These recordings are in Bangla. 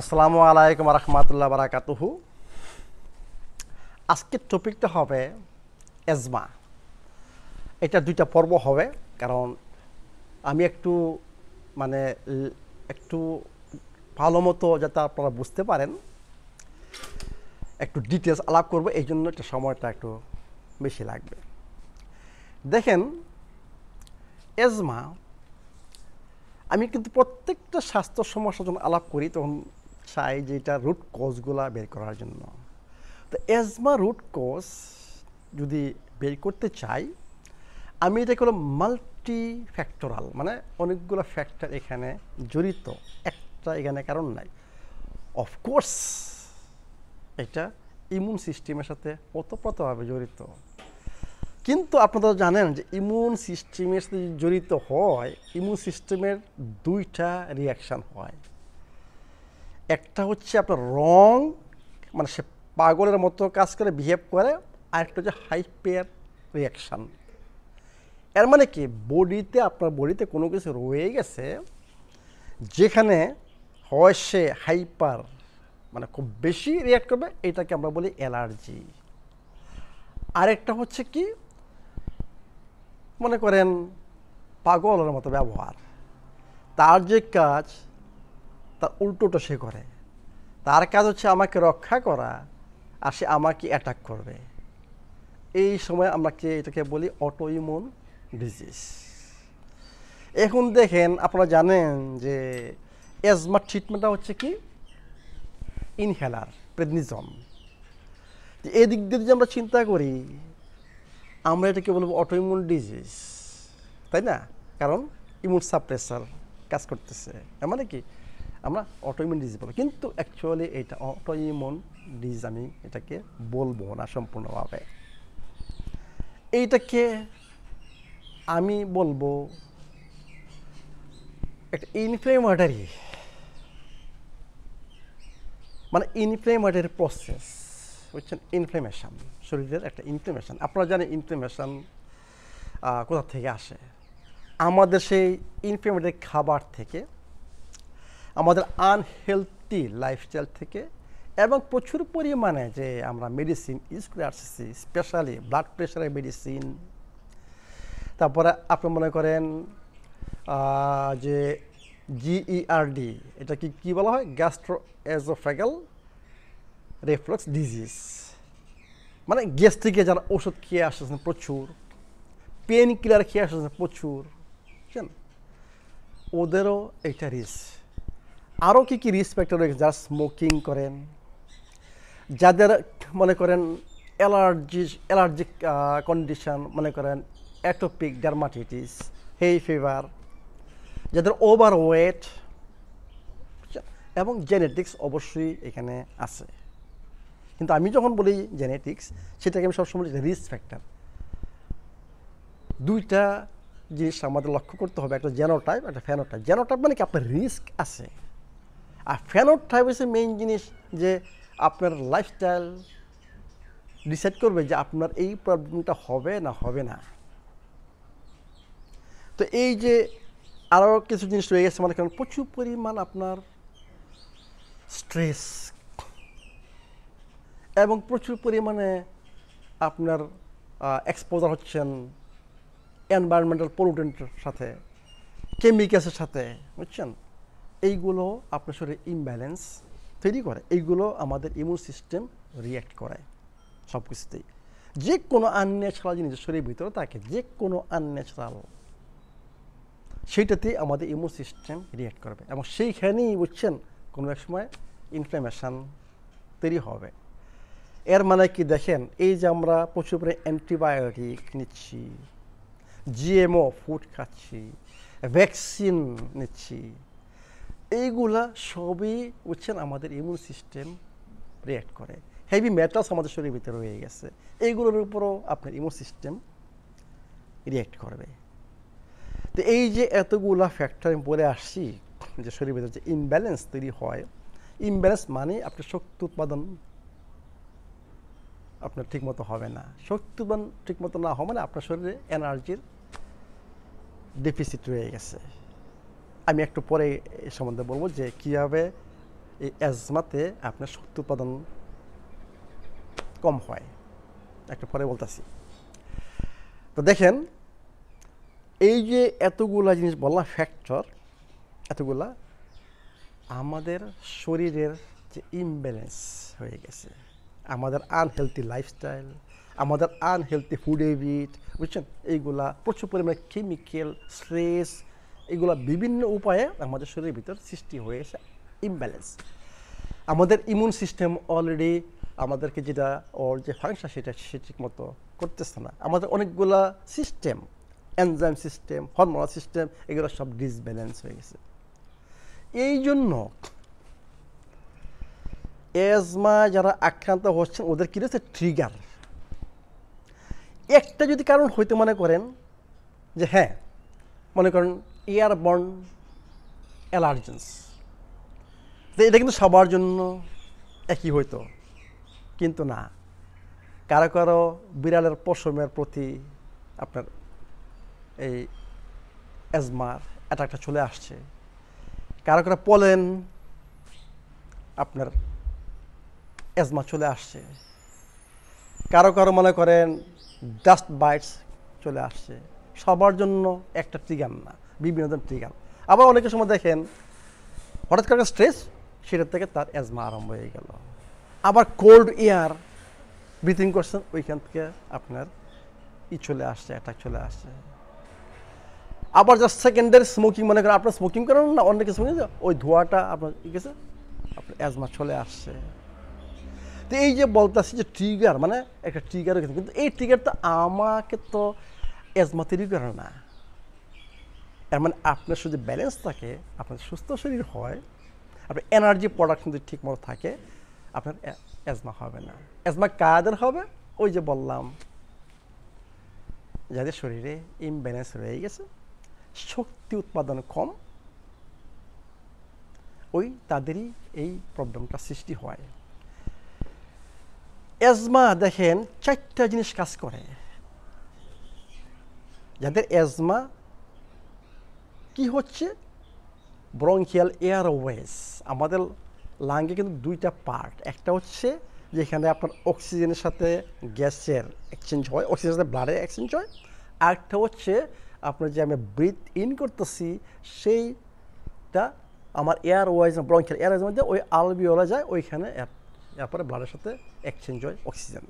আসসালামু আলাইকুম ওয়া রাহমাতুল্লাহি ওয়া বারাকাতুহু আজকে টপিকটা হবে অ্যাজমা এটা দুইটা পর্ব হবে কারণ আমি একটু মানে একটু ভালোমতো যাতে আপনারা বুঝতে পারেন একটু ডিটেইলস আলাপ করব এইজন্য একটা সময়টা একটু বেশি লাগবে দেখেন অ্যাজমা আমি কিন্তু প্রত্যেকটা স্বাস্থ্য সমস্যার জন্য আলাপ করি তখন চাই যে এটা রুট কজগুলা বের করার জন্য তো অ্যাজমা রুট কজ যদি বের করতে চাই আমি এটা হলো মাল্টি ফ্যাক্টরাল মানে অনেকগুলো ফ্যাক্টর এখানে জড়িত একটা এখানে কারণ নাই অফকোর্স এটা ইমিউন সিস্টেমের সাথে ওতপ্রোতভাবে জড়িত কিন্তু আপনারা জানেন যে ইমিউন সিস্টেমের সাথে জড়িত হয় ইমিউন সিস্টেমের দুইটা রিঅ্যাকশন হয় একটা হচ্ছে আপনার রং মানে সে পাগলের মতো কাজ করে বিহেভ করে আর একটা হচ্ছে হাইপার রিঅ্যাকশন এর মানে কি বডিতে আপনার বডিতে কোনো কিছু রয়ে গেছে যেখানে হয় সে হাইপার মানে খুব বেশি রিঅ্যাক্ট করবে এটাকে আমরা বলি অ্যালার্জি আর একটা হচ্ছে কি মনে করেন পাগলের মতো ব্যবহার তার যে কাজ তার উল্টোটা সে করে তার কাজ হচ্ছে আমাকে রক্ষা করা আর সে আমাকে অ্যাটাক করবে এই সময় আমরা এটাকে বলি অটো ইমিউন ডিজিজ এখন দেখেন আপনারা জানেন যে অ্যাজমা ট্রিটমেন্টটা হচ্ছে কি ইনহেলার প্রেডনিসন এই দিক দিয়ে যদি আমরা চিন্তা করি আমরা এটাকে বলবো অটো ইমিউন ডিজিজ তাই না কারণ ইমিউন সাপ্রেসার কাজ করতেছে মানে কি আমরা অটো ইমিউন ডিজিজ বলবো কিন্তু অ্যাকচুয়ালি এটা অটো ইমিউন ডিজিজ আমি এটাকে বলবো না সম্পূর্ণভাবে এইটাকে আমি বলবো একটা ইনফ্লেমেটরি মানে ইনফ্লেমেটরি প্রসেস হচ্ছে ইনফ্লেমেশন শরীরের একটা ইনফ্লেমেশন আপনারা জানেন ইনফ্লেমেশন কোথা থেকে আসে আমাদের সেই ইনফ্লেমেটরি খাবার থেকে আমাদের আনহেলদি লাইফস্টাইল থেকে এবং প্রচুর পরিমাণে যে আমরা মেডিসিন ইউজ করে আসছি স্পেশালি ব্লাড প্রেশারের মেডিসিন তারপরে আপনি মনে করেন যে জিইআরডি এটা কি কী বলা হয় গ্যাস্ট্রোএসোফেগাল রিফ্লাক্স ডিজিজ মানে গ্যাস্ট্রিকে যারা ওষুধ খেয়ে আসতেছেন প্রচুর পেন কিলার খেয়ে আসতেছেন প্রচুর বুঝছেন ওদেরও এটা রিস্ক আরও কী কী রিস্ক ফ্যাক্টর রয়েছে যারা স্মোকিং করেন যাদের মনে করেন অ্যালার্জিক কন্ডিশন মনে করেন অ্যাটোপিক ডার্মাটাইটিস হেই ফিভার যাদের ওভারওয়েট এবং জেনেটিক্স অবশ্যই এখানে আছে কিন্তু আমি যখন বলি জেনেটিক্স সেটাকে আমি সবসময় রিস্ক ফ্যাক্টর দুইটা জিনিস আমাদের লক্ষ্য করতে হবে একটা জেনোটাইপ একটা ফেনোটাইপ জেনোটাইপ মানে কি আপনার রিস্ক আছে আর ফেনোটাইপ হচ্ছে মেইন জিনিস যে আপনার লাইফস্টাইল ডিসাইড করবে যে আপনার এই প্রবলেমটা হবে না হবে না তো এই যে আরও কিছু জিনিস রয়ে গেছে মানে কারণ প্রচুর পরিমাণ আপনার স্ট্রেস এবং প্রচুর পরিমাণে আপনার এক্সপোজার হচ্ছেন এনভায়রনমেন্টাল পলিউটেন্টের সাথে কেমিক্যালসের সাথে বুঝছেন এইগুলো আপনার শরীরে ইমব্যালেন্স তৈরি করে এইগুলো আমাদের ইমিউন সিস্টেম রিয়্যাক্ট করে সব কিছুতেই যে কোনো আনন্যাচারাল জিনিস শরীরের ভিতরে থাকে যে কোনো আনন্যাচারাল সেইটাতেই আমাদের ইমিউন সিস্টেম রিয়্যাক্ট করবে এবং সেইখানেই বুঝছেন কোনো এক সময় ইনফ্ল্যামেশন তৈরি হবে এর মানে কি দেখেন এই যে আমরা প্রচুর পরিমাণে অ্যান্টিবায়োটিক নিচ্ছি জিএমও ফুড খাচ্ছি ভ্যাকসিন নিচ্ছি এইগুলা সবই বুঝছেন আমাদের ইমিউন সিস্টেম রিঅ্যাক্ট করে হেভি মেটালস আমাদের শরীরের ভিতরে রয়ে গেছে এইগুলোর উপরও আপনার ইমিউন সিস্টেম রিঅ্যাক্ট করবে তো এই যে এতগুলা ফ্যাক্টর আমি বলে আসছি যে শরীরের ভিতরে যে ইমব্যালেন্স তৈরি হয় ইমব্যালেন্স মানে আপনার শক্তি উৎপাদন আপনার ঠিকমতো হবে না শক্তিবান ঠিকমতো না হবে না আপনার শরীরে এনার্জির ডেফিসিট রয়ে গেছে আমি একটু পরে এ সম্বন্ধে বলবো যে কীভাবে অ্যাজমাতে আপনার শক্তি উৎপাদন কম হয়, একটা পরে বলতেছি। তো দেখেন এই যে এতগুলা জিনিস বললাম ফ্যাক্টর, এতগুলা আমাদের শরীরের যে ইমব্যালেন্স হয়ে গেছে, আমাদের আনহেলদি লাইফস্টাইল, আমাদের আনহেলদি ফুড হ্যাবিট, বুঝছেন, এইগুলা প্রচুর পরিমাণে কেমিক্যাল স্ট্রেস, এগুলা বিভিন্ন উপায়ে আমাদের শরীরের ভিতর সৃষ্টি হয়েছে ইমব্যালেন্স। আমাদের ইমিউন সিস্টেম অলরেডি আমাদেরকে যেটা ওর যে ফাংশন সেটা ঠিক মতো করতেছে না। আমাদের অনেকগুলা system, enzyme system, hormonal system, এগুলো সব ডিসব্যালেন্স হয়ে গেছে। এই জন্য অ্যাজমা যারা আক্রান্ত হচ্ছেন ওদের কী রয়েছে ট্রিগার। একটা যদি কারণ হইতে মনে করেন যে হ্যাঁ, মনে করেন এয়ারবর্ন অ্যালার্জেন্স, এটা কিন্তু সবার জন্য একই হইতো, কিন্তু না, কারো কারো বিড়ালের পশমের প্রতি আপনার এই অ্যাজমার অ্যাটাকটা চলে আসছে, কারো কারো পলেন আপনার অ্যাজমা চলে আসছে, কারো কারো মনে করেন ডাস্ট বাইটস চলে আসছে। সবার জন্য একটা ট্রিগার না, বিভিন্ন ধরনের ট্রিগার। আবার অনেকের সময় দেখেন হঠাৎ করে স্ট্রেস, সেটার থেকে তার অ্যাজমা আরম্ভ হয়ে গেল। আবার কোল্ড এয়ার ব্রিথিং করছেন, ওইখান থেকে আপনার ই চলে আসছে, অ্যাটাক চলে আসছে। আবার জাস্ট সেকেন্ডের স্মোকিং, মনে করেন আপনার স্মোকিং করেন না, অনেকে স্মোকিং, ওই ধোঁয়াটা আপনার ঠিক আছে, আপনার অ্যাজমা চলে আসছে। তো এই যে বলতেছি যে ট্রিগার, মানে একটা ট্রিগারও গেছে, কিন্তু এই ট্রিগার তো আমাকে তো অ্যাজমা তৈরি করে না। তার মানে আপনার যদি ব্যালেন্স থাকে, আপনার সুস্থ শরীর হয়, আপনার এনার্জি প্রোডাকশন যদি ঠিক মতো থাকে, আপনার অ্যাজমা হবে না। অ্যাজমা কাদের হবে? ওই যে বললাম, যাদের শরীরে ইমব্যালেন্স রয়ে গেছে, শক্তি উৎপাদন কম, ওই তাদেরই এই প্রবলেমটা সৃষ্টি হয়। অ্যাজমা দেখেন চারটা জিনিস কাজ করে। যাদের অ্যাজমা কি হচ্ছে, ব্রঙ্কিয়াল এয়ারওয়েজ, আমাদের লাঙ্গে কিন্তু দুইটা পার্ট, একটা হচ্ছে যেখানে আপনার অক্সিজেনের সাথে গ্যাসের এক্সচেঞ্জ হয়, অক্সিজেনের সাথে ব্লাডের এক্সচেঞ্জ হয়, আরেকটা হচ্ছে আপনার যে আমি ব্রিথ ইন করতেছি সেইটা আমার এয়ারওয়েজ, ব্রঙ্কিয়াল এয়ারওয়েজ মধ্যে ওই আলভিওলা যায়, ওইখানে এরপরে ব্লাডের সাথে এক্সচেঞ্জ হয় অক্সিজেন।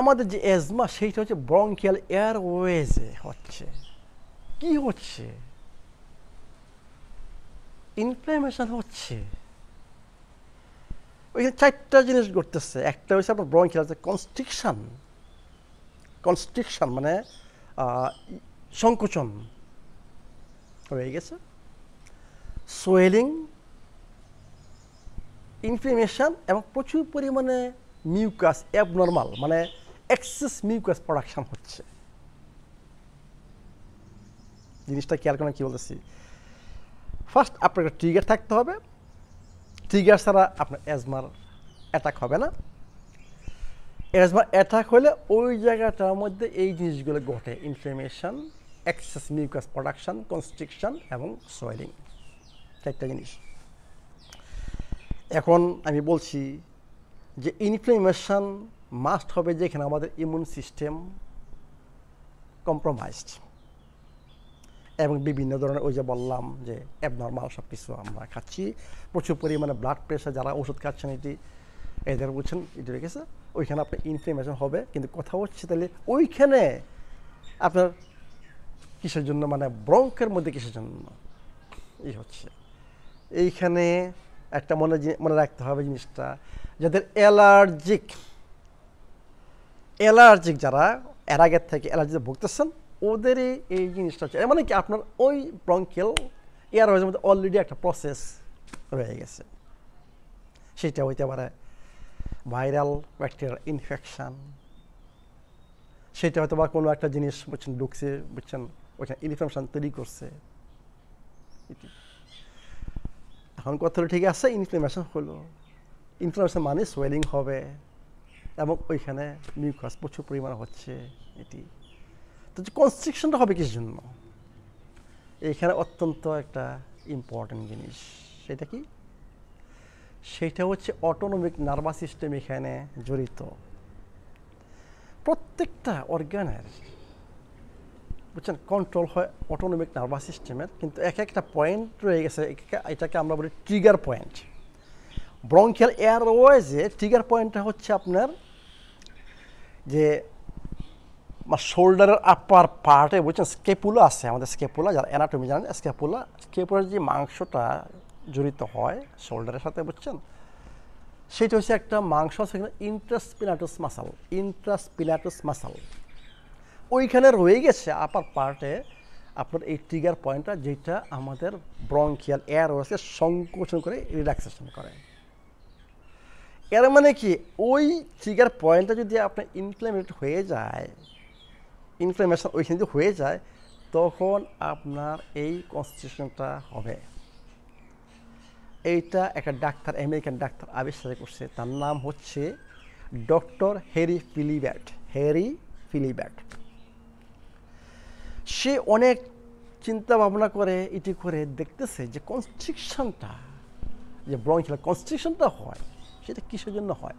আমাদের যে অ্যাজমা সেইটা হচ্ছে ব্রঙ্কিয়াল এয়ারওয়েজে হচ্ছে। কি হচ্ছে? ইনফ্ল্যামেশন হচ্ছে। ওইখানে চারটা জিনিস ঘটতেছে। একটা হচ্ছে আপনার ব্রঙ্কিয়াল কনস্ট্রিকশন, কনস্ট্রিকশন মানে সংকোচন হয়ে গেছে, সোয়েলিং, ইনফ্ল্যামেশন, এবং প্রচুর পরিমাণে মিউকাস অ্যাবনর্মাল, মানে এক্সেস মিউকাস প্রোডাকশন হচ্ছে। জিনিসটা খেয়াল করেন কী বলতেছি। ফার্স্ট আপনাকে ট্রিগার থাকতে হবে, ট্রিগার ছাড়া আপনার অ্যাজমার অ্যাটাক হবে না। অ্যাজমার অ্যাটাক হলে ওই জায়গাটার মধ্যে এই জিনিসগুলো ঘটে, inflammation, excess mucus production, constriction এবং সোয়েলিং, চারটা জিনিস। এখন আমি বলছি যে ইনফ্ল্যামেশন মাস্ট হবে যেখানে আমাদের ইমিউন সিস্টেম কম্প্রোমাইজড এবং বিভিন্ন ধরনের, ওই যে বললাম যে অ্যাবনর্মাল সব কিছু আমরা খাচ্ছি, প্রচুর পরিমাণে ব্লাড প্রেশার, যারা ওষুধ খাচ্ছেন এটি এদের বলছেন এটি হয়ে গেছে, ওইখানে আপনার ইনফ্ল্যামেশন হবে। কিন্তু কথা হচ্ছে তাহলে ওইখানে আপনার কিসের জন্য, মানে ব্রঙ্কের মধ্যে কিসের জন্য এই হচ্ছে। এইখানে একটা মনে রাখতে হবে জিনিসটা, যাদের অ্যালার্জিক যারা এর আগের থেকে অ্যালার্জিতে ভুগতেছেন ওদেরই এই জিনিসটা হচ্ছে। মানে কি আপনার ওই ব্রঙ্কিয়াল এয়ারওয়েজের মধ্যে অলরেডি একটা প্রসেস রয়ে গেছে, সেটা হইতে পারে ভাইরাল ব্যাকটেরিয়াল ইনফেকশান, সেটা হয়তো বা কোনো একটা জিনিস বুঝছেন ঢুকছে, বুঝছেন ওইখানে ইনফেকশান তৈরি করছে। এখন কথা ঠিক আছে, ইনফ্ল্যামেশন হলো, ইনফ্ল্যামেশন মানে সোয়েলিং হবে এবং ওইখানে মিউকাস প্রচুর পরিমাণে হচ্ছে। এটি তো যে কনস্ট্রিকশনটা হবে কিসের জন্য, এইখানে অত্যন্ত একটা ইম্পর্টেন্ট জিনিস, সেটা কি সেটা হচ্ছে অটোনমিক নার্ভাস সিস্টেম এখানে জড়িত প্রত্যেকটা অর্গানের বুঝছেন কন্ট্রোল হয় অটোনমিক নার্ভাস সিস্টেমের কিন্তু এক একটা পয়েন্ট রয়ে গেছে এটাকে আমরা বলি ট্রিগার পয়েন্ট ব্রঙ্কিয়াল এয়ারওয়েজে ট্রিগার পয়েন্টটা হচ্ছে আপনার যে My shoulder upper part, which is scapula, scapula, anatomy, scapula, scapula, mangshota, jurito hoy, shoulder, shatabutchen. Shato sector, mangsho, intraspinatus muscle, intraspinatus muscle. We can regace upper part, upper a trigger pointer, jeta, amateur, bronchial airways, shonkushon, relaxation. Ermaneki, we trigger pointer to the upper inflamed wage eye. Inflammation ওইখানে যদি হয়ে যায় তখন আপনার এই কনস্টিটিউশনটা হবে এইটা একটা ডাক্তার আমেরিকান ডাক্তার আবিষ্কার করছে তার নাম হচ্ছে ডক্টর হ্যারি ফিলিবার্ট সে অনেক চিন্তা ভাবনা করে ইতি করে দেখতেছে যে কনস্ট্রিকশনটা যে ব্রঙ্কিয়াল কনস্ট্রিকশনটা হয় সেটা কিসের জন্য হয়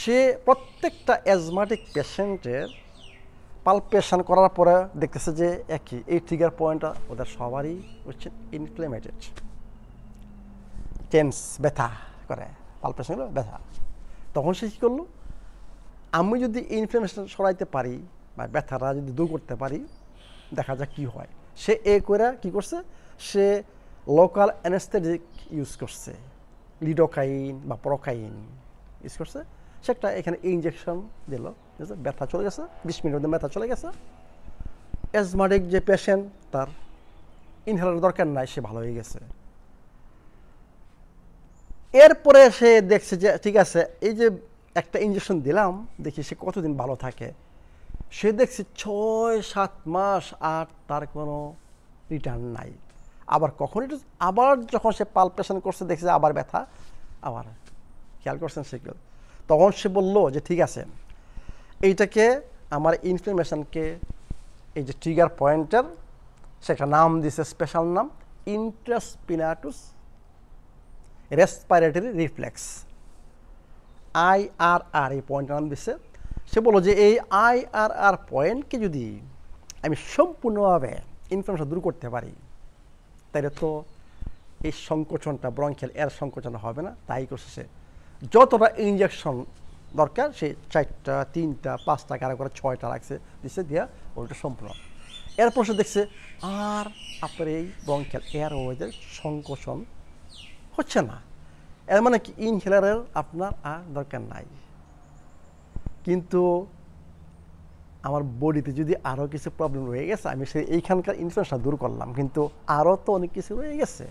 সে প্রত্যেকটা অ্যাজমাটিক পেশেন্টের Palpation করার পরে দেখতেছে যে একই এই ট্রিগার পয়েন্টটা ওদের সবারই হচ্ছে ইনফ্লেমেটেড টেন্স ব্যথা করে পালপেশন হলো ব্যথা তখন সে কি করলো আমি যদি ইনফ্লেমেশন সরাইতে পারি বা ব্যথাটা যদি দূর করতে পারি দেখা যাক কি হয় সে একরা কি করছে সে লোকাল অ্যানেস্থেটিক ইউজ করছে লিডোকাইন বা প্রোকাইন ইউজ করছে সেটা এখানে ইনজেকশন দিল This is better choice, which means the better choice. Asthmatic patient, tar inhaler doctor nice baloyes. Airpore she dexigase, ege acta injection dilam, the Kishikotu in Balotake. She dexi choy, shat marsh art, tarcono, return night. Our cojones, our Jokoshe palpation course dex abar beta, our Calcorson signal. The one she below, the Tigase. এটাকে আমার ইনফ্লেমেশনকে এই যে ট্রিগার পয়েন্টার সেটা নাম দিয়েছে স্পেশাল নাম ইন্ট্রাস্পিনাটুস রেসপিরেটরি রিফ্লেক্স আইআরআর এই পয়েন্ট নাম দিয়েছে সে বলল যে এই আইআরআর পয়েন্টকে যদি আমি সম্পূর্ণভাবে ইনফ্লেমেশন দূর করতে পারি তাহলে তো এই সংকোচনটা ব্রঙ্কিয়াল এয়ার সংকোচন হবে না তাই করছে যতটা ইনজেকশন দরকার সে 4টা 3টা 5টা কারা করে 6টা রাখছে দিছে দিয়া ওটা সম্পূর্ণ এরপর সে দেখছে আর আপনার এই ব্রঙ্কিয়াল এয়ারওয়েজের সংকোচন হচ্ছে না এর মানে কি ইনহেলারের আপনার আর দরকার নাই কিন্তু আমার বডিতে যদি আরো কিছু প্রবলেম রয়ে গেছে আমি সেই এইখানকার ইনফ্লেমেশন দূর করলাম কিন্তু আরো তো অনেক কিছু রয়ে গেছে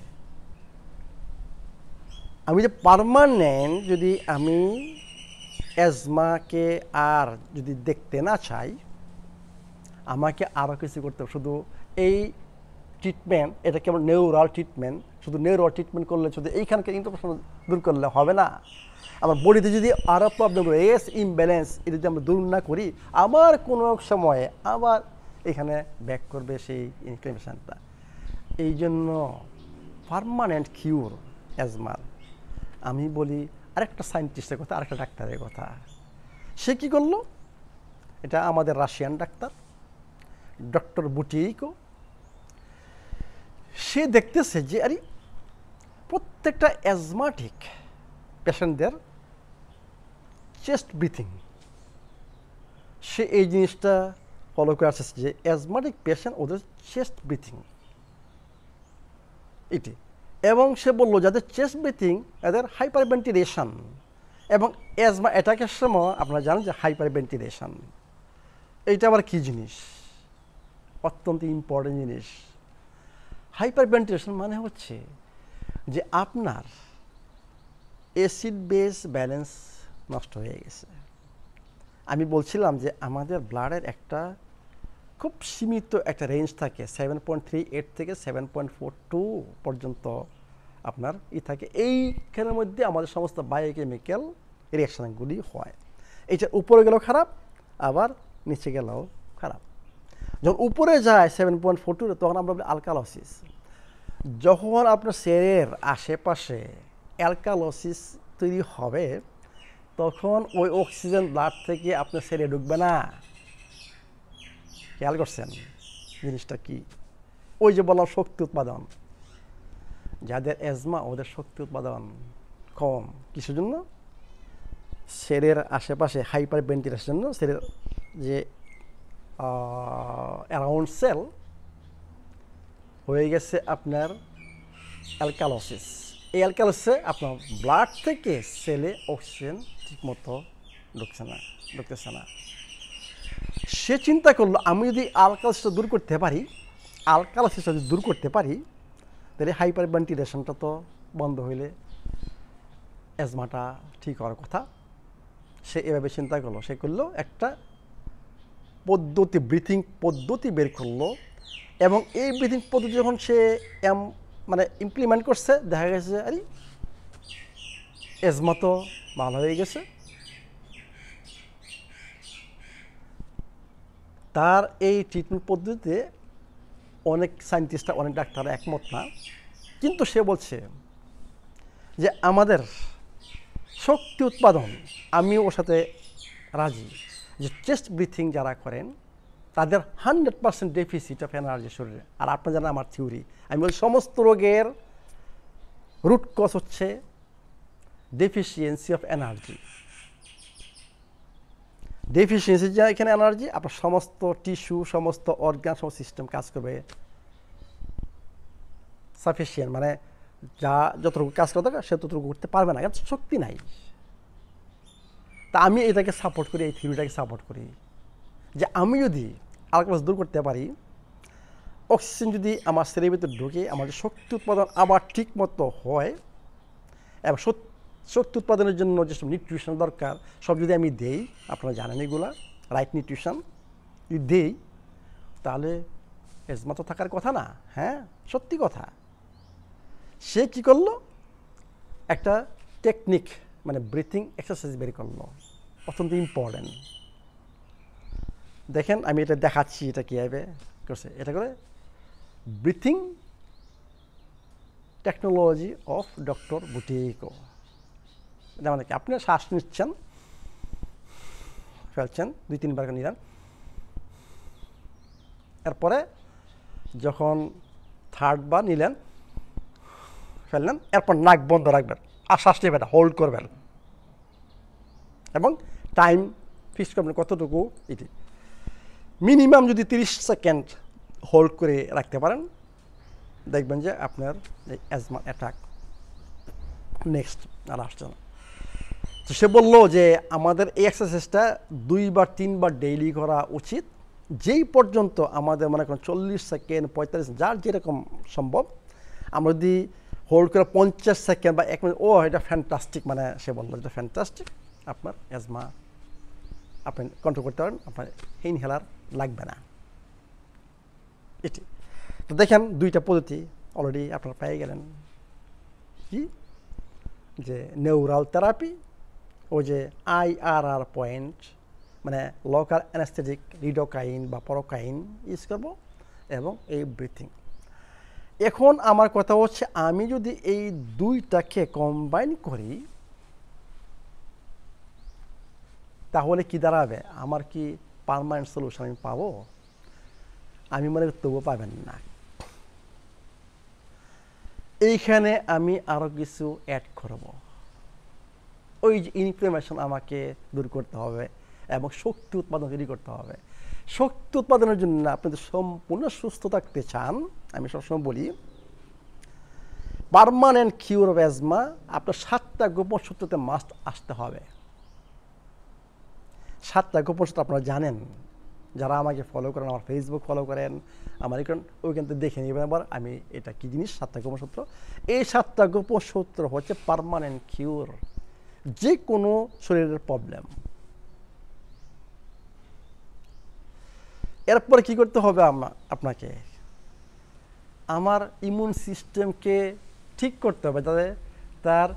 আমি যে পার্মানেন্ট যদি আমি অ্যাজমা কে আর যদি দেখতে না চাই আমাকে আরো কিছু করতে শুধু এই ট্রিটমেন্ট এটা কেবল নিউরাল ট্রিটমেন্ট শুধু নিউরাল ট্রিটমেন্ট করলে শুধু এইখানকার ইনফেকশন দূর করলে হবে না আমার বডিতে যদি আরো প্রবলেম রয়েছে ইমব্যালেন্স এটা যদি আমরা দূর না করি আবার কোনো সময়ে আবার এখানে ব্যাক করবে সেই ইনফ্লেমেশনটা এইজন্য পার্মানেন্ট কিউর অ্যাজমা আমি বলি আরেকটা সায়েন্টিস্টের কথা আরেকটা ডাক্তারের কথা সে কি করলো এটা আমাদের রাশিয়ান ডাক্তার ডক্টর বুটেইকো সে দেখতেছে যে আরে প্রত্যেকটা অ্যাজমাটিক পেশেন্টদের চেস্ট ব্রিথিং সে এই জিনিসটা ফলো করে আসছে যে অ্যাজমাটিক পেশেন্ট ওদের চেস্ট ব্রিথিং এটি এবং সে বলল যাদের চেস্ট ব্রিথিং এদের হাইপার ভেন্টিলেশন এবং অ্যাজমা অ্যাটাকের সময় আপনারা জানেন যে হাইপার ভেন্টিলেশন এইটা আবার কি জিনিস অত্যন্ত ইম্পর্টেন্ট জিনিস হাইপার ভেন্টিলেশন মানে হচ্ছে যে আপনার অ্যাসিড বেস ব্যালেন্স নষ্ট হয়ে গেছে আমি বলছিলাম যে আমাদের ব্লাডের একটা খুব সীমিত একটা রেঞ্জ থাকে 7.38 থেকে 7.42 পর্যন্ত আপনার ই থাকে এইখানের মধ্যে আমাদের সমস্ত বায়োকেমিক্যাল রিঅ্যাকশনগুলি হয় এটা উপরে গেল খারাপ আবার নিচে গেল খারাপ যখন উপরে যায় 7.42 তখন আমরা বলি অ্যালকালসিস যখন আপনার শরীরের আশেপাশে অ্যালকালোসিস তৈরি হবে তখন ওই অক্সিজেন ব্লাড থেকে আপনার সেলে ঢুকবে না। খেয়াল করছেন জিনিসটা কি? ওই যে বললাম শক্তি উৎপাদন, যাদের অ্যাজমা ওদের শক্তি উৎপাদন কম, কিসের জন্য? সেলের আশেপাশে হাইপার ভেন্টিলেশনের জন্য। সেলের যে অ্যারাউন্ড সেল হয়ে গেছে আপনার অ্যালকালোসিস। এই অ্যালকালোসিসে আপনার ব্লাড থেকে সেলে অক্সিজেন ঠিকমতো ঢুকতেছে না। সে চিন্তা করলো আমি যদি অ্যালকালোসিসটা দূর করতে পারি, তাহলে হাইপার ভেন্টিলেশনটা তো বন্ধ হইলে অ্যাজমাটা ঠিক হওয়ার কথা। সে এভাবে চিন্তা করলো, সে করলো একটা পদ্ধতি, ব্রিথিং পদ্ধতি বের করলো। এবং এই ব্রিথিং পদ্ধতি যখন সে ইমপ্লিমেন্ট করছে, দেখা গেছে যে আরে অ্যাজমা তো ভালো হয়ে গেছে। তার এই ট্রিটমেন্ট পদ্ধতিতে অনেক সায়েন্টিস্টরা, অনেক ডাক্তাররা একমত না, কিন্তু সে বলছে যে আমাদের শক্তি উৎপাদন, আমিও ওর সাথে রাজি যে চেস্ট ব্রিথিং যারা করেন তাদের 100% ডেফিসিট অফ এনার্জি শরীরে। আর আপনার জানা আমার থিওরি, আমি বলি সমস্ত রোগের রুট কজ হচ্ছে ডেফিসিয়েন্সি অফ এনার্জি। ডেফিসিয়েন্সি, যা এখানে এনার্জি, আপনার সমস্ত টিস্যু, সমস্ত অর্গান, সমস্ত সিস্টেম কাজ করবে সাফিসিয়েন্ট, যা যতটুকু কাজ করা দরকার সে ততটুকু করতে পারবে না, কারণ শক্তি নাই। তা আমি এটাকে সাপোর্ট করি, এই থিওরিটাকে সাপোর্ট করি যে আমি যদি অ্যালকালোসিস দূর করতে পারি, অক্সিজেন যদি আমার শরীরের ভিতরে ঢুকে আমার শক্তি উৎপাদন আবার ঠিকমতো হয়, এবং শক্তি উৎপাদনের জন্য যেসব নিউট্রিশন দরকার সব যদি আমি দেই, আপনারা জানেন এগুলা রাইট নিউট্রিশন যদি দেই, তাহলে অ্যাজমা তো থাকার কথা না। হ্যাঁ, সত্যি কথা। সে কী করলো? একটা টেকনিক, ব্রিথিং এক্সারসাইজ বের করলো, অত্যন্ত ইম্পর্টেন্ট। দেখেন আমি এটা দেখাচ্ছি, এটা কীভাবে করছে। এটা করে breathing technology of doctor Buteyko. এটা মানে কি, আপনি শ্বাস নিচ্ছেন, ফেলছেন, 2-3 বার করে নিলেন। এরপরে যখন 3rd বার নিলেন, ফেললেন, এরপর নাক বন্ধ রাখবেন আর শ্বাস নেবেন, হোল্ড করবেন এবং টাইম ফিক্স করবেন কতটুকু। এটি মিনিমাম যদি 30 সেকেন্ড হোল্ড করে রাখতে পারেন, দেখবেন যে আপনার এই অ্যাজমা অ্যাটাক নেক্সট আর আসছে না। তো সে বললো যে আমাদের এই এক্সারসাইজটা 2-3 বার ডেইলি করা উচিত, যেই পর্যন্ত আমাদের 40 সেকেন্ড, 45, যার যেরকম সম্ভব, আমরা যদি হোল্ড করে 50 সেকেন্ড বা 1 মিনিট, ও এটা ফ্যান্টাস্টিক। সে বললো এটা ফ্যান্টাস্টিক, আপনার অ্যাজমা আপনি কন্ট্রোল করতে পারেন, আপনার ইনহেলার লাগবে না। এটি তো দেখেন, 2টা পদ্ধতি অলরেডি আপনারা পেয়ে গেলেন। কি যে নিউরাল থেরাপি, ও যে IRR point, local anaesthetic lidocaine বা পরোকাইন ইউজ করব, এবং এই ব্রিথিং। এখন আমার কথা হচ্ছে, আমি যদি এই 2টাকে কম্বাইন করি তাহলে কি দাঁড়াবে? আমার কি পার্মানেন্ট সলিউশন আমি পাবো? আমি তবুও পাবেন না। এইখানে আমি আরও কিছু অ্যাড করব, ওই যে ইনফ্লেমেশন আমাকে দূর করতে হবে এবং শক্তি উৎপাদন তৈরি করতে হবে। শক্তি উৎপাদনের জন্য আপনি তো সম্পূর্ণ সুস্থ থাকতে চান, আমি সবসময় বলি পার্মানেন্ট কিউর অফ অ্যাজমা আপনার 7টা গোপন সূত্রতে মাস্ট আসতে হবে। 7টা গোপন সূত্র আপনারা জানেন, যারা আমাকে ফলো করেন, আমার ফেসবুক ফলো করেন, আমার এখন ওইখান থেকে দেখে নেবেন আবার আমি এটা কী জিনিস, 7টা গোপন সূত্র। এই 7টা গোপন সূত্র হচ্ছে পার্মানেন্ট কিউর যে কোনো শরীরের প্রবলেম। এরপর কী করতে হবে? আপনাকে আমার ইমিউন সিস্টেমকে ঠিক করতে হবে, যাতে তার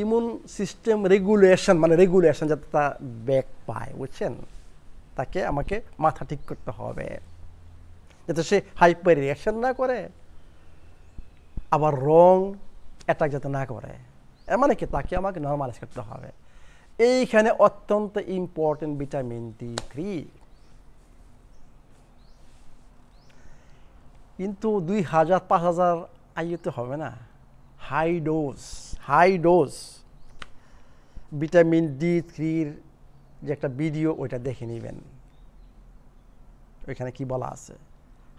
ইমিউন সিস্টেম রেগুলেশন, রেগুলেশন যাতে তা ব্যাক পায়, বুঝছেন? তাকে আমাকে মাথা ঠিক করতে হবে যাতে সে হাইপার রিয়াকশন না করে, আবার রং অ্যাটাক যাতে না করে এর মানে কি তাকে আমাকে নরমালাইজ করতে হবে এইখানে অত্যন্ত ইম্পর্টেন্ট ভিটামিন D3 কিন্তু 2000 5000 আইতে হবে না হাই ডোজ ভিটামিন D3 এর যে একটা ভিডিও ওটা দেখে নেবেন ওখানে কি বলা আছে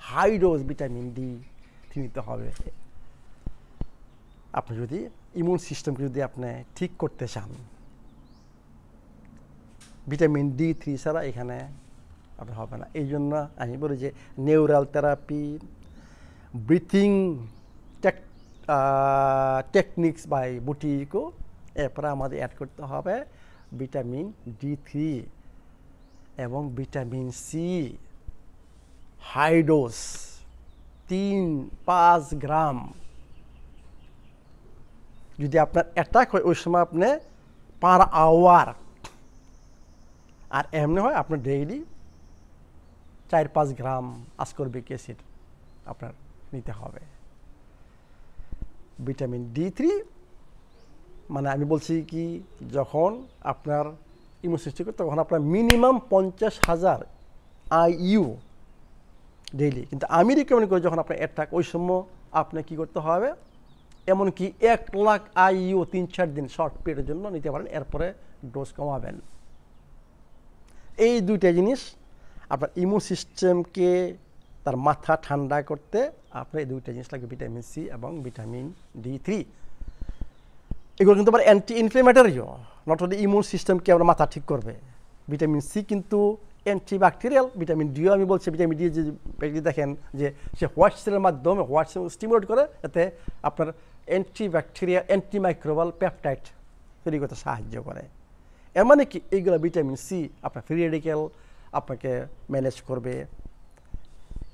হাই ডোজ ভিটামিন D3 নিতে হবে আপনি যদি ইমিউন সিস্টেমকে যদি আপনি ঠিক করতে চান ভিটামিন D3 ছাড়া এখানে আপনি হবে না এইজন্য আমি বলি যে neural therapy breathing techniques by Buteyko এরপরে আমাদের অ্যাড করতে হবে ভিটামিন D3 এবং vitamin C high dose 3-5 gram যদি আপনার অ্যাটাক হয় ওই সময় আপনি পার আওয়ার আর এমনি হয় আপনার ডেইলি 4-5 গ্রাম অ্যাসকরবিক অ্যাসিড আপনার নিতে হবে ভিটামিন D3 মানে আমি বলছি কি যখন আপনার ইমিউনিটি করতে তখন আপনার মিনিমাম 50,000 IU ডেইলি কিন্তু আমি রিকমেন্ড করি যখন আপনার অ্যাটাক ওই সময় আপনি কি করতে হবে এমন কি 1 লাখ IU 3-4 দিন শর্ট পিরিয়ডের জন্য নিতে পারেন এরপরে ডোজ কমাবেন এই দুইটা জিনিস আপনার ইমিউন সিস্টেমকে তার মাথা ঠান্ডা করতে আপনি এই দুইটা জিনিস লাগবে ভিটামিন সি এবং ভিটামিন D3 এগুলো কিন্তু আবার অ্যান্টি ইনফ্ল্যামেটরিও নট অনলি ইমিউন সিস্টেমকে আপনার মাথা ঠিক করবে ভিটামিন সি কিন্তু অ্যান্টিব্যাকটেরিয়াল ভিটামিন ডি আমি বলছি ভিটামিন ডি যে ব্যক্তি দেখেন যে সে হোয়াইট সেলের মাধ্যমে হোয়াইট সেল স্টিমুলেট করে এতে আপনার অ্যান্টিব্যাকটেরিয়া অ্যান্টিমাইক্রোবাল পেপটাইড তৈরি করতে সাহায্য করে এর মানে কি এইগুলো ভিটামিন সি আপনার ফ্রি রেডিক্যাল আপনাকে ম্যানেজ করবে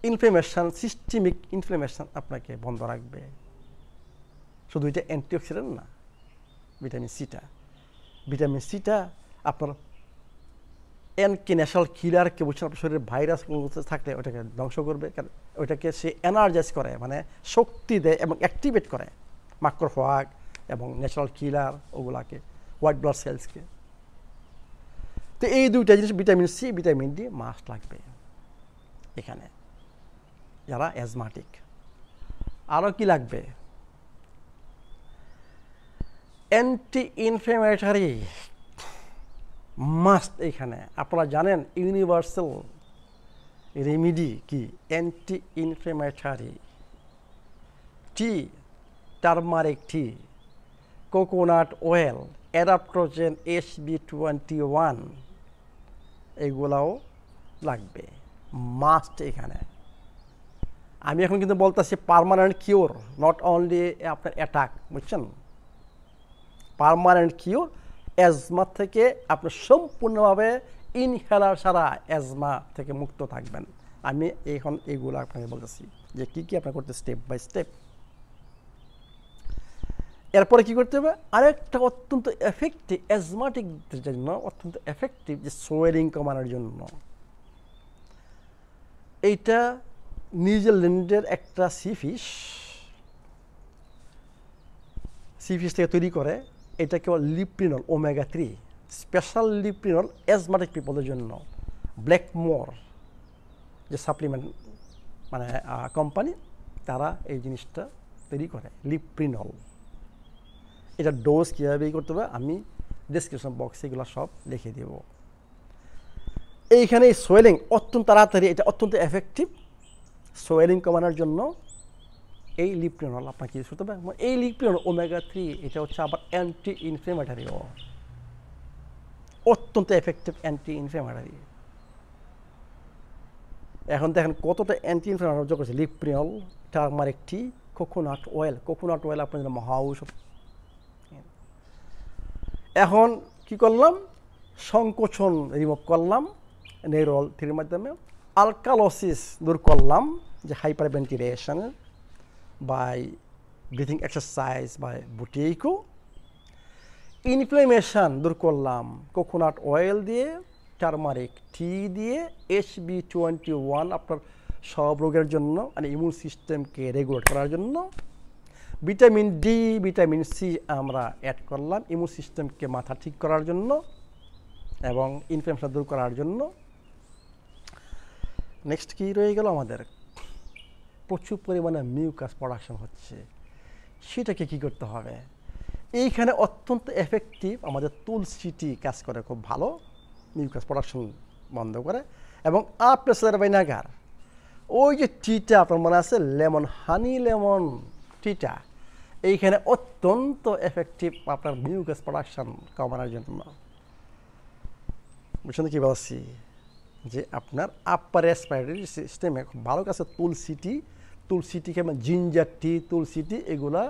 ইনফ্ল্যামেশন সিস্টেমিক ইনফ্ল্যামেশন আপনাকে বন্ধ রাখবে শুধু এটা অ্যান্টিঅক্সিডেন্ট না ভিটামিন সিটা আপনার এনকে ন্যাশনাল কিলারকে বলছেন আপনার শরীরে ভাইরাস থাকলে ওটাকে ধ্বংস করবে কারণ ওইটাকে সে এনার্জাইজ করে মানে শক্তি দেয় এবং অ্যাক্টিভেট করে ম্যাক্রোফাগ এবং ন্যাশনাল কিলার ওগুলাকে হোয়াইট ব্লাড সেলসকে তো এই দুইটা জিনিস vitamin C vitamin D must লাগবে এখানে যারা অ্যাজমাটিক আরও কি লাগবে অ্যান্টি ইনফ্ল্যামেটরি মাস্ট এখানে আপনারা জানেন ইউনিভার্সাল রেমিডি কি anti inflammatory tea turmeric tea coconut oil adaptogen HB21 এগুলাও লাগবে মাস্ট এখানে আমি এখন কিন্তু বলতেছি পার্মানেন্ট কিওর নট অনলি আপনার অ্যাটাক বুঝছেন পার্মানেন্ট কিওর অ্যাজমা থেকে আপনি সম্পূর্ণভাবে ইনহেলার ছাড়া অ্যাজমা থেকে মুক্ত থাকবেন আমি এখন এইগুলো আপনাকে বলতেছি যে কী আপনার করতে স্টেপ বাই স্টেপ এরপরে কী করতে হবে আরেকটা অত্যন্ত এফেক্টিভ অ্যাজমাটিকদের জন্য অত্যন্ত এফেক্টিভ যে সোয়েলিং কমানোর জন্য এইটা নিউজিল্যান্ডের একটা সি ফিশ থেকে তৈরি করে এটাকে লিপ্রিনল Omega-3 স্পেশাল লিপ্রিনল অ্যাজমাটিক পিপলের জন্য ব্ল্যাকমোর যে সাপ্লিমেন্ট মানে কোম্পানি তারা এই জিনিসটা তৈরি করে লিপ্রিনল এটা ডোজ কীভাবে করতে হবে আমি ডিসক্রিপশন বক্সে এগুলো সব লিখে দেব এইখানে সোয়েলিং অত্যন্ত তাড়াতাড়ি এটা অত্যন্ত এফেক্টিভ সোয়েলিং কমানোর জন্য এই লিপ্রিনল আপনাকে ইউজ করতে হবে এই লিপ্রিনল Omega-3 এটা হচ্ছে আবার অ্যান্টি ইনফ্ল্যামেটরি অত্যন্ত এফেক্টিভ অ্যান্টি ইনফ্ল্যামেটরি এখন দেখেন কতটা অ্যান্টি ইনফ্ল্যামেটরি যোগ করছে লিপ্রিনল টারমারিক টি কোকোনাট অয়েল আপনার জন্য মহা ঔষধ এখন কি করলাম সংকোচন রিমুভ করলাম নিউরাল থ্রির মাধ্যমে আলকালোসিস দূর করলাম যে hyper ventilation by breathing exercise by Buteyko inflammation দূর করলাম কোকোনাট অয়েল দিয়ে টারমারিক টি দিয়ে HB21 আপনার সব রোগের জন্য মানে ইমিউন সিস্টেমকে রেগুলেট করার জন্য ভিটামিন ডি ভিটামিন সি আমরা অ্যাড করলাম ইমিউন সিস্টেমকে মাথা ঠিক করার জন্য এবং ইনফ্লামেশন দূর করার জন্য। নেক্সট কি রয়ে গেল আমাদের, প্রচুর পরিমাণে মিউকাস প্রোডাকশন হচ্ছে, সেটাকে কি করতে হবে? এইখানে অত্যন্ত এফেক্টিভ আমাদের তুলসী টি কাজ করে, খুব ভালো মিউকাস প্রোডাকশন বন্ধ করে। এবং আপনার বাইনাগার ওই যে টিটা আপনার মনে আছে, লেমন হানি লেমন টিটা, এইখানে অত্যন্ত এফেক্টিভ আপনার মিউকাস প্রোডাকশন কমানোর জন্য। বুঝছেন কি বলছি, যে আপনার আপার রেসপিরেটরি সিস্টেমে খুব ভালো কাছে তুলসী টি, তুলসী টিকে মানে জিঞ্জার টি, তুলসী টি, এগুলা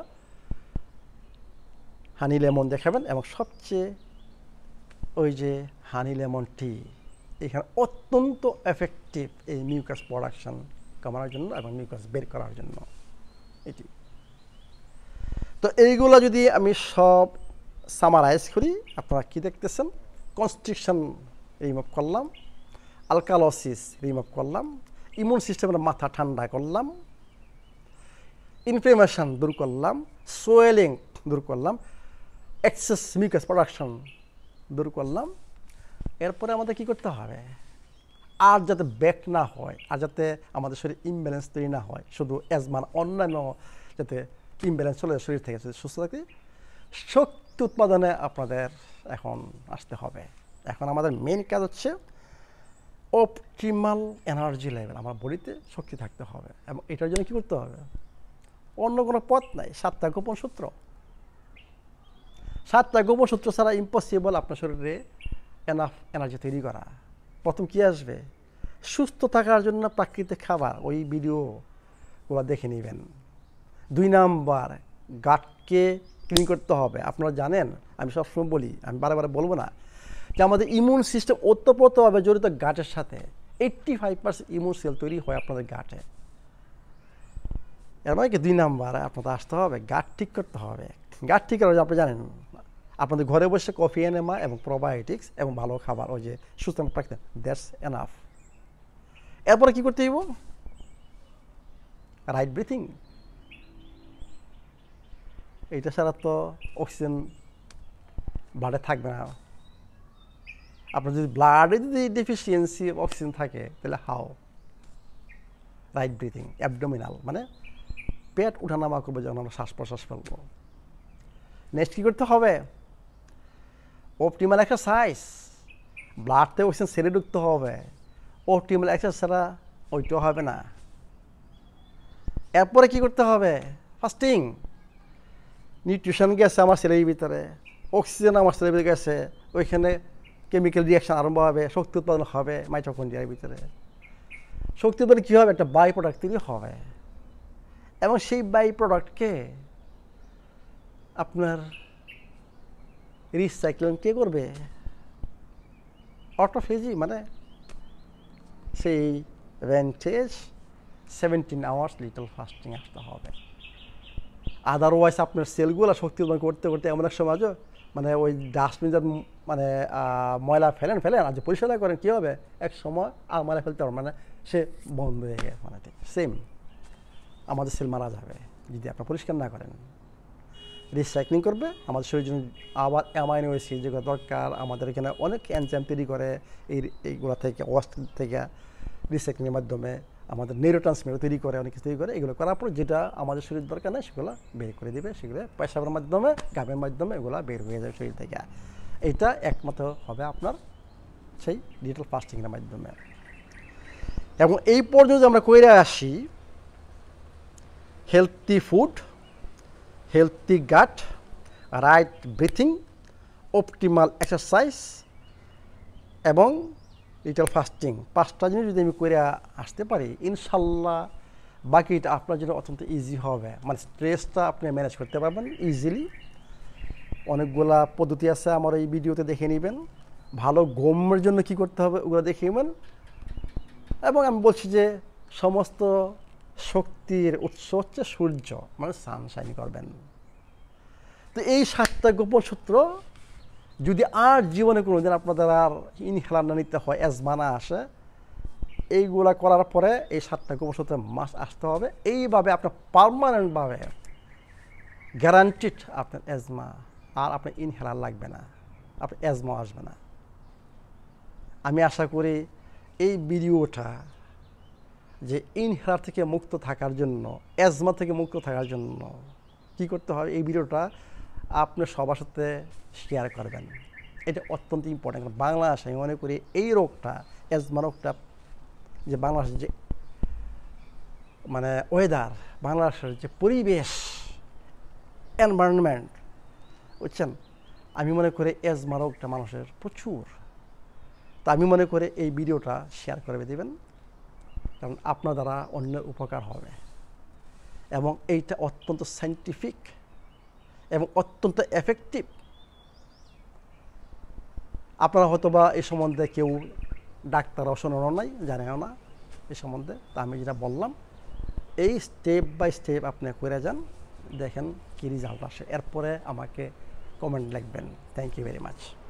হানি লেমন দেখাবেন। এবং সবচেয়ে ওই যে হানি লেমন টি, এখানে অত্যন্ত এফেক্টিভ এই মিউকাস প্রোডাকশন কমানোর জন্য এবং মিউকাস বের করার জন্য এটি। তো এইগুলো যদি আমি সব সামারাইজ করি, আপনারা কি দেখতেছেন, কনস্ট্রিকশন রিমুভ করলাম, অ্যালকালোসিস রিমুভ করলাম, ইমিউন সিস্টেমের মাথা ঠান্ডা করলাম, ইনফ্লামেশন দূর করলাম, সোয়েলিং দূর করলাম, এক্সেস মিউকাস প্রোডাকশন দূর করলাম। এরপরে আমাদের কি করতে হবে, আর যাতে ব্যাক না হয়, আর যাতে আমাদের শরীরে ইমব্যালেন্স তৈরি না হয়, শুধু অ্যাজমা অন্যান্য যাতে ইমব্যালেন্স চলে শরীর থেকে সুস্থ থাকে, শক্তি উৎপাদনে আপনাদের এখন আসতে হবে। এখন আমাদের মেইন কাজ হচ্ছে অপটিমাল এনার্জি লেভেল, আমার বডিতে শক্তি থাকতে হবে, এবং এটার জন্য কী করতে হবে, অন্য কোনো পথ নাই, সাতটা গোপন সূত্র। সাতটা গোপন সূত্র ছাড়া ইম্পসিবল আপনার শরীরে এনাফ এনার্জি তৈরি করা। প্রথম কি আসবে, সুস্থ থাকার জন্য প্রাকৃতিক খাবার, ওই ভিডিওগুলো দেখে নেবেন। 2 নাম্বার গাটকে ক্লিন করতে হবে। আপনারা জানেন, আমি সবসময় বলি, আমি বারে বলবো না, যে আমাদের ইমিউন সিস্টেম ওতপ্রোতভাবে জড়িত গাটের সাথে। 85% ইমিউন সেল তৈরি হয় আপনাদের গাটে। এর মানে কি, 2 নাম্বার আপনাদের আসতে হবে, গাট ঠিক করতে হবে। গাট ঠিক করা আপনি জানেন, আপনাদের ঘরে বসে কফি এনেমা এবং প্রোবায়োটিক্স এবং ভালো খাবার, ওই যে সুস্থ থাকতেন, দ্যাটস এনাফ। এরপরে কী করতে হইব, রাইট ব্রিথিং। এইটা ছাড়া তো অক্সিজেন ব্লাডে থাকবে না। আপনার যদি ব্লাডে যদি ডেফিসিয়েন্সি অক্সিজেন থাকে, তাহলে হাও রাইট ব্রিথিং, অ্যাবডোমিনাল মানে পেট উঠানামা করবে যখন আমরা শ্বাস প্রশ্বাস ফেলবো। নেক্সট কী করতে হবে, অপটিমাল এক্সারসাইজ, ব্লাডতে অক্সিজেন সেরে ঢুকতে হবে, অপটিমাল এক্সারসাইজ ছাড়া ওইটাও হবে না। এরপরে কী করতে হবে, ফাস্টিং। নিউট্রিশন গেছে আমার শরীরের ভিতরে, অক্সিজেন আমার শরীরের ভিতরে গেছে, ওইখানে কেমিক্যাল রিয়াকশন আরম্ভ হবে, শক্তি উৎপাদন হবে মাইটোকন্ড্রিয়ার ভিতরে। শক্তি উৎপাদন কী হবে, একটা বাই প্রোডাক্ট তৈরি হবে, এবং সেই বাই প্রোডাক্টকে আপনার রিসাইক্লিং কে করবে, অটোফেজি মানে সেই ভ্যান্টেজ 17 আওয়ার্স লিটল ফাস্টিং আসতে হবে। আদারওয়াইজ আপনার সেলগুলো শক্তি উৎপাদন করতে করতে এমন এক সময় মানে ওই ডাস্টবিন যা মানে ময়লা ফেলেন আর যে পরিষ্কার করেন, কী হবে, এক সময় আর ময়লা ফেলতে হবে মানে সে বন্ধ হয়ে গেছে, মানে ঠিক সেম আমাদের সেল মারা যাবে যদি আপনার পরিষ্কার না করেন। রিসাইক্লিং করবে আমাদের শরীরের জন্য, আবার অ্যামাইনো অ্যাসিড যেগুলো দরকার আমাদের, এখানে অনেক এনজাইম তৈরি করে এইগুলো থেকে, ওয়াস্ট থেকে রিসাইক্লিংয়ের মাধ্যমে আমাদের নিউরোট্রান্সমিটার তৈরি করে, অনেক কিছু তৈরি করে। এগুলো করার পর যেটা আমাদের শরীর দরকার নেই সেগুলো বের করে দেবে, সেগুলো পেশাবের মাধ্যমে গামের মাধ্যমে এগুলো বের হয়ে যাবে শরীর থেকে। এটা একমাত্র হবে আপনার সেই ডিজিটাল ফাস্টিংয়ের মাধ্যমে। এবং এই পর্যন্ত আমরা কইরা আসি, healthy food, healthy gut, right breathing, optimal exercise এবং রিটাল ফাস্টিং, 5টা জিনিস যদি আমি করে আসতে পারি, ইনশাল্লাহ বাকিটা আপনার জন্য অত্যন্ত ইজি হবে। মানে স্ট্রেসটা আপনি ম্যানেজ করতে পারবেন ইজিলি। অনেকগুলা পদ্ধতি আছে আমার এই ভিডিওতে দেখে নেবেন। ভালো ঘুমের জন্য কি করতে হবে ওগুলো দেখে নেবেন। এবং আমি বলছি যে সমস্ত শক্তির উৎস হচ্ছে সূর্য, মানে সানশাইন করবেন। তো এই 7টা গোপন সূত্র যদি আর জীবনে কোনো দিন আপনাদের আর ইনহেলার না নিতে হয়, অ্যাজমা না আসে, এইগুলা করার পরে এই 7টা গোপন সূত্র মাস আসতে হবে। এইভাবে আপনার পারমানেন্টভাবে guaranteed আপনার অ্যাজমা আর আপনার ইনহেলার লাগবে না আপনার অ্যাজমা আসবে না আমি আশা করি এই ভিডিওটা যে ইনহেলার থেকে মুক্ত থাকার জন্য অ্যাজমা থেকে মুক্ত থাকার জন্য কি করতে হবে এই ভিডিওটা আপনি সবার সাথে শেয়ার করবেন এটা অত্যন্ত ইম্পর্টেন্ট বাংলাদেশে আমি মনে করি এই রোগটা অ্যাজমা রোগটা যে বাংলাদেশে যে মানে ওয়েদার বাংলাদেশের যে পরিবেশ এনভায়রনমেন্ট বুঝছেন আমি মনে করি অ্যাজমা রোগটা মানুষের প্রচুর তা আমি মনে করি এই ভিডিওটা শেয়ার করে দিবেন কারণ আপনার দ্বারা অন্যের উপকার হবে এবং এইটা অত্যন্ত সায়েন্টিফিক এবং অত্যন্ত এফেক্টিভ আপনারা হয়তোবা এই সম্বন্ধে কেউ ডাক্তারও শোনানো নাই জানেও না এই সম্বন্ধে তা আমি যেটা বললাম এই স্টেপ বাই স্টেপ আপনি করে যান দেখেন কি রেজাল্ট আসে এরপরে আমাকে কমেন্ট লিখবেন থ্যাংক ইউ ভেরি মাচ